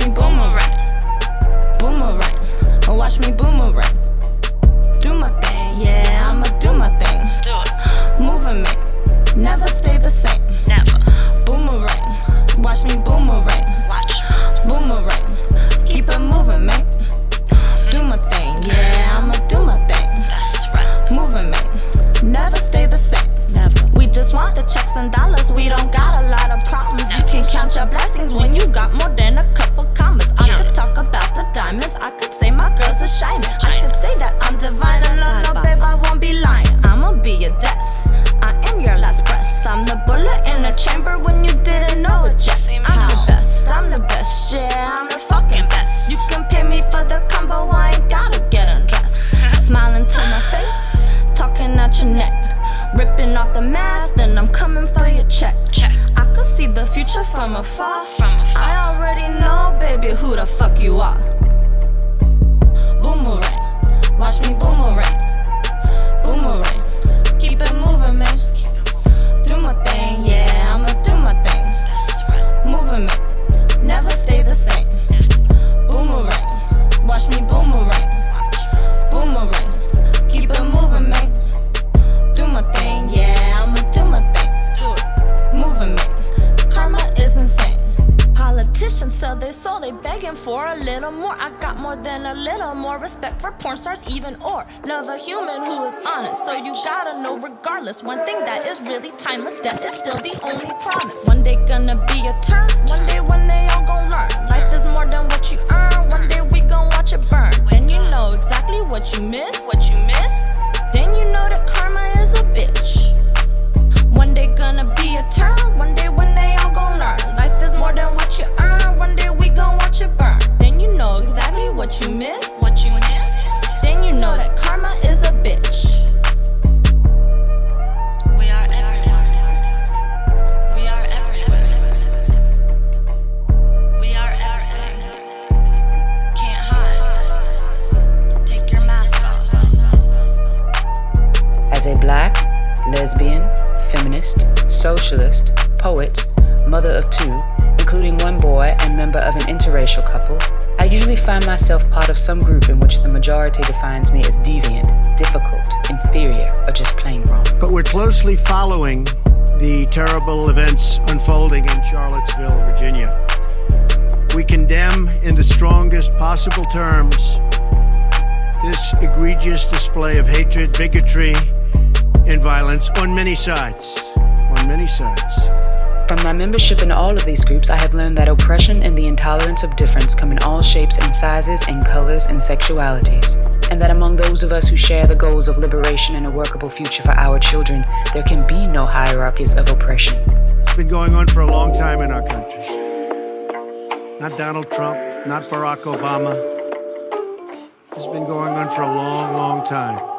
me boomerang, boomerang. Watch me boomerang. Do my thing, yeah, I'ma do my thing. Do it. Moving me, never stay the same. Never. Boomerang, watch me boomerang. Watch. Boomerang, keep it moving me. Do my thing, yeah, I'ma do my thing. That's right. Moving me, never stay the same. Never. We just want the checks and dollars. We don't got a lot of problems. Never. You can count your blessings when you got more than a couple commas. I could talk about the diamonds. I could say my girls are shining. I could say that I'm divine. No, no, babe, I won't be lying. I'ma be your death. I am your last breath. I'm the bullet in the chamber when you didn't know it yet. I'm the best. I'm the best. Yeah, I'm the fucking best. You can pay me for the combo. I ain't gotta get undressed. Smiling to my face, talking at your neck, ripping off the mask. Then I'm coming for your check. I could see the future from afar. I already know, baby, who the fuck you are. Boomerang, watch me boomerang. Boomerang, keep it moving, man. Do my thing, yeah, I'ma do my thing. Moving me, never stay the same. Boomerang, watch me boomerang. Boomerang, keep it moving, man. Do my thing, yeah, I'ma do my thing. Moving me, karma is insane. Politicians sell their soul, they begging for a little more. I got more than a little more respect for porn stars, even or love a human who is honest. So you gotta know, regardless, one thing that is really timeless, death is still the only promise. One day gonna be a turn, one day when they all gon' learn. Life is more than what you earn, one day we gon' watch it burn. And you know exactly what you miss, then you know that karma is a bitch. One day gonna be a turn, one day when they all gon' learn. Life is more than what you earn, one day we gon' watch it burn. Then you know exactly what you miss, then you know that karma is a bitch. Black, lesbian, feminist, socialist, poet, mother of two, including one boy and member of an interracial couple, I usually find myself part of some group in which the majority defines me as deviant, difficult, inferior, or just plain wrong. But we're closely following the terrible events unfolding in Charlottesville, Virginia. We condemn in the strongest possible terms this egregious display of hatred, bigotry, and violence on many sides, From my membership in all of these groups, I have learned that oppression and the intolerance of difference come in all shapes and sizes and colors and sexualities, and that among those of us who share the goals of liberation and a workable future for our children, there can be no hierarchies of oppression. It's been going on for a long time in our country. Not Donald Trump, not Barack Obama. It's been going on for a long, long time.